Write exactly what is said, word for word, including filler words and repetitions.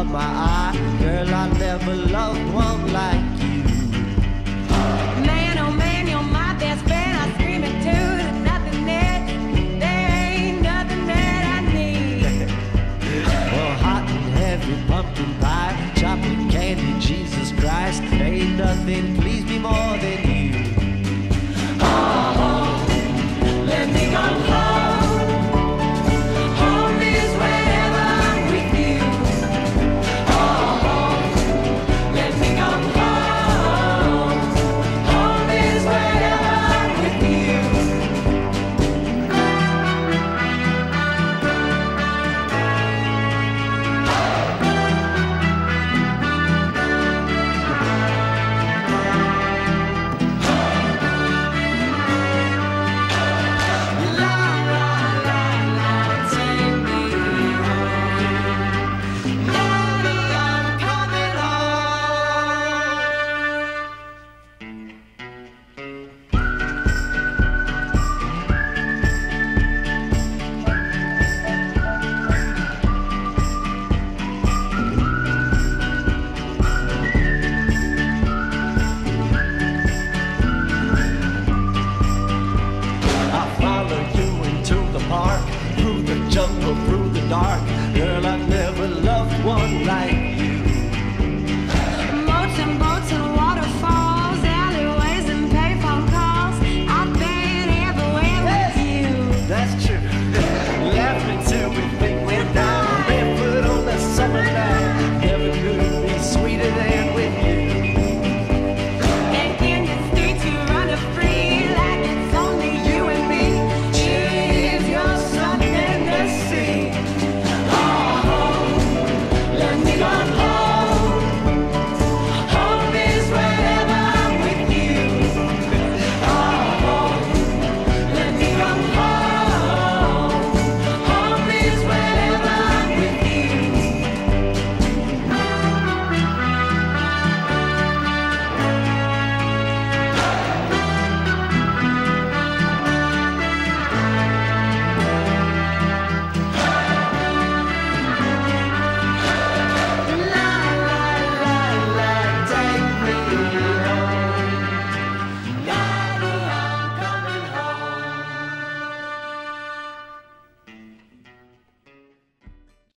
of my eye. Girl, I never loved one like you. Man, oh man, you're my best friend. I scream it too. There's nothing that, there ain't nothing that I need. Well, hot and heavy pumpkin pie, chocolate candy, Jesus Christ, ain't nothing.